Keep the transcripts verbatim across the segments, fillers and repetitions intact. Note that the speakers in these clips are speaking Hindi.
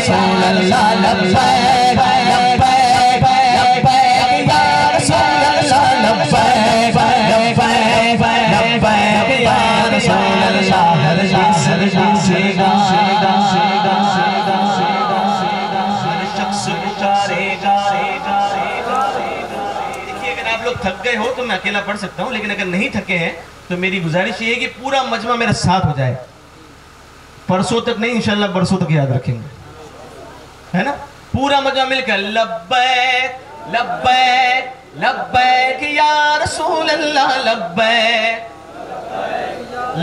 रसूल अल्लाह लब्बैक लब्बैक लब्बैक या रसूल अल्लाह लब्बैक लब्बैक लब्बैक या रसूल अल्लाह। सदके से गाएगा हर शख्स पुकारेगा। देखिए अगर आप लोग थक गए हो तो मैं अकेला पढ़ सकता हूँ, लेकिन अगर नहीं थके हैं तो मेरी गुजारिश ये है कि पूरा मजमा मेरे साथ हो जाए। परसों तक नहीं इंशाल्लाह, बरसों तक याद रखेंगे, है ना। पूरा मजा मिलकर लब्बैक लब्बैक लब्बैक या रसूल अल्लाह लब्बैक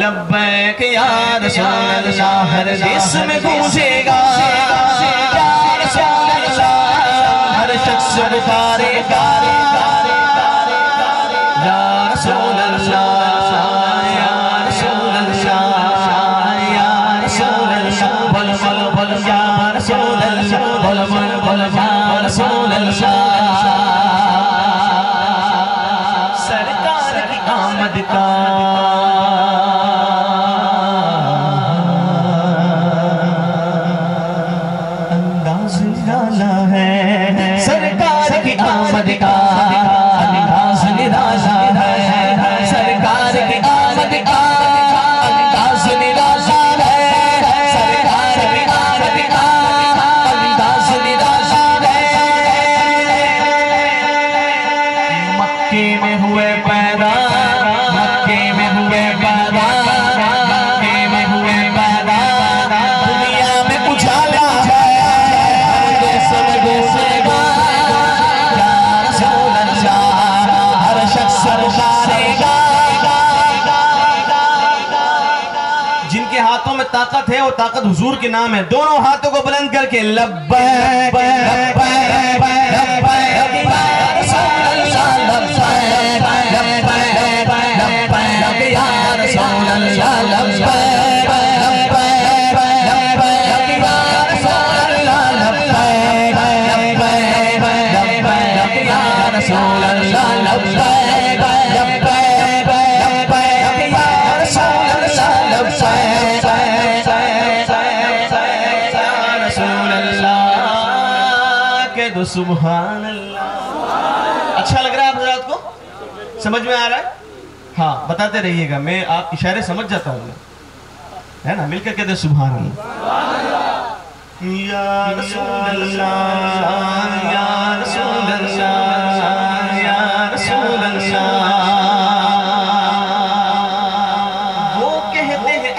लब्बैक या रसूल अल्लाह। हर जिस्म गूंजेगा या रसूल अल्लाह, हर शख्स पुकारेगा या रसूल अल्लाह। सरकार की आमद का अंदाज़ निराला है, सरकार की आमद का अंदाज़ निराला है, सरकार की आमद का अंदाज़ निराला है, सरकार की आमद का अंदाज़ निराला है। मक्के में हुए पैदा, मक्के में हुए पैदा, मक्के में हुए पैदा, दुनिया में उजाला हर शख्स पुकारेगा। जिनके हाथों में ताकत है वो ताकत हुजूर के नाम है। दोनों हाथों को बुलंद करके लब्बैक लब्बैक लब्बैक या रसूल अल्लाह लब्बैक लब्बैक लब्बैक या रसूल अल्लाह लब्बैक लब्बैक लब्बैक या रसूल अल्लाह लब्बैक लब्बैक लब्बैक या रसूल अल्लाह लब्बैक लब्बैक लब्बैक या रसूल अल्लाह तो सुभान अल्लाह। अच्छा लग रहा है आप हजरात को? समझ में आ रहा है? हाँ बताते रहिएगा, मैं आप इशारे समझ जाता हूँ, है ना। मिलकर कहते सुभान अल्लाह या रसूल अल्लाह या रसूल अल्लाह या रसूल अल्लाह। वो कहते हैं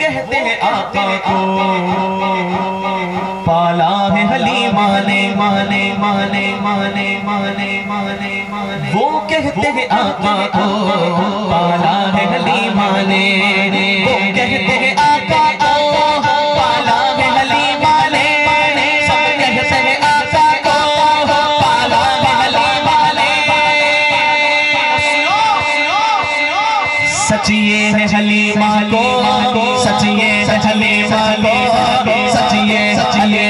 कहते हैं आका को पाला है हलीमा ने माने माने माने माने माने माने। वो कहते हैं आका को पाला है हलीमा ने, वो कहते हैं आका को पाला है हलीमा ने, सब कहते हैं आका को पाला है हलीमा ने। सच ये है हलीमा को, हलीमा को, सच ये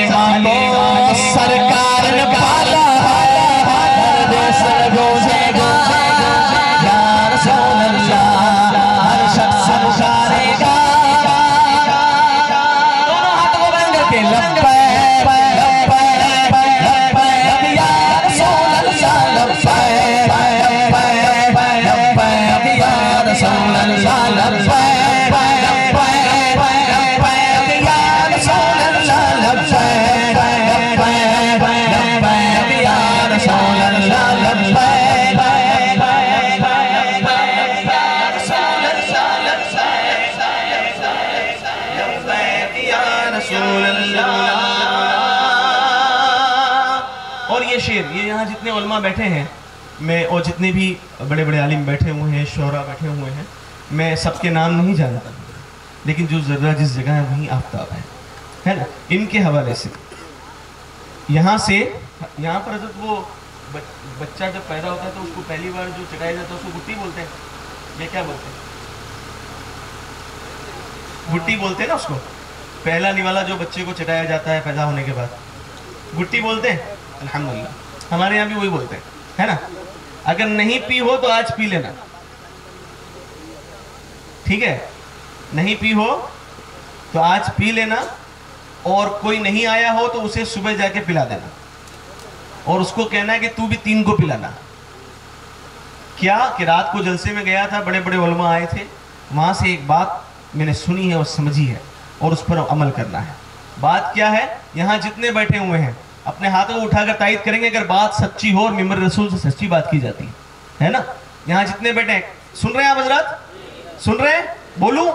हलीमा को सरकार ने पाला है। हर देश गूंजेगा या रसूल अल्लाह, हर शख्स पुकारेगा। दोनों हाथ को बंद करके लब्बैक लब्बैक लब्बैक या रसूल अल्लाह लब्बैक लब्बैक लब्बैक या रसूल अल्लाह लब्बैक। और ये शेर, ये यहाँ जितने उलमा बैठे हैं मैं और जितने भी बड़े बड़े आलिम बैठे हुए हैं, शोरा बैठे हुए हैं, मैं सबके नाम नहीं जानता, लेकिन जो जर्रा जिस जगह है वहीं आफ्ताब है, है ना। इनके हवाले से यहाँ से यहाँ पर जब वो बच्चा जब पैदा होता है तो उसको पहली बार जो चढ़ाया जाता है उसको गुट्टी बोलते हैं, ये क्या बोलते हैं? गुट्टी बोलते हैं ना उसको। पहला निवाला जो बच्चे को चटाया जाता है पैदा होने के बाद गुट्टी बोलते हैं। अल्हम्दुलिल्लाह हमारे यहाँ भी वही बोलते हैं, है ना। अगर नहीं पी हो तो आज पी लेना, ठीक है। नहीं पी हो तो आज पी लेना, और कोई नहीं आया हो तो उसे सुबह जाके पिला देना, और उसको कहना है कि तू भी तीन को पिलाना। क्या कि रात को जलसे में गया था, बड़े बड़े उलमा आए थे, वहाँ से एक बात मैंने सुनी है और समझी है और उस पर अमल करना है। बात क्या है, यहाँ जितने बैठे हुए हैं अपने हाथों को उठाकर तायद करेंगे अगर बात सच्ची हो और मिम्बर रसूल से सच्ची बात की जाती है, है ना। यहाँ जितने बैठे हैं, सुन रहे हैं आप हजरात, सुन रहे हैं, बोलूं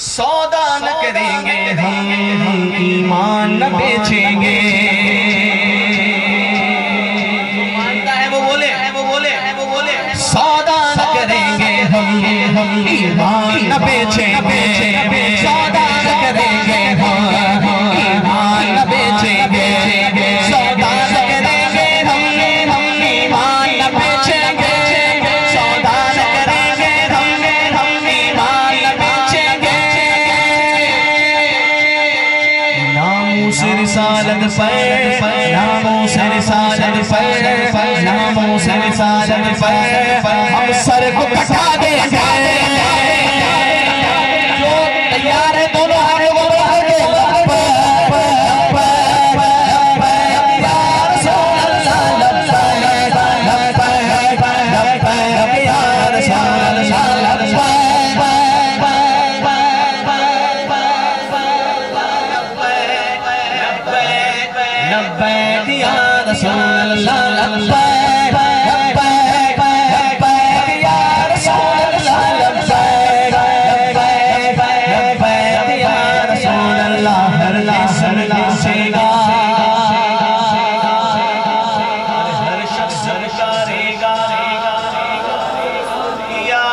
सौदा न करेंगे हम, ईमान न बेचेंगे। जो मानता है वो बोले, है वो बोले, है वो बोले, सौदा न करेंगे हम, हम ईमान न बेचेंगे। सौदा न करेंगे हम, ईमान न बेचेंगे। सौदा न करेंगे हम, हम ईमान न बेचेंगे। सौदा न करेंगे हम, हम ईमान न बेचेंगे। नामोस रिसालत पर, नामोस रिसालत पर, नामोस रिसालत पर हम सर को कटा देंगे। जो तैयार है दोनों हाथों को उठा के लब्बैक या रसूल अल्लाह, लब्बैक लब्बैक लब्बैक या रसूल अल्लाह, लब्बैक लब्बैक लब्बैक या रसूल अल्लाह। हर शख्स करेगा, हर शख्स करेगा या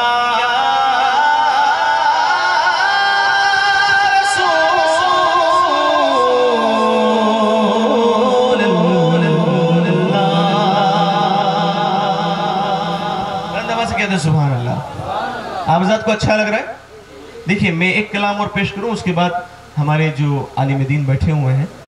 आपको अच्छा लग रहा है। देखिए मैं एक कलाम और पेश करूं, उसके बाद हमारे जो आलिम दीन बैठे हुए हैं।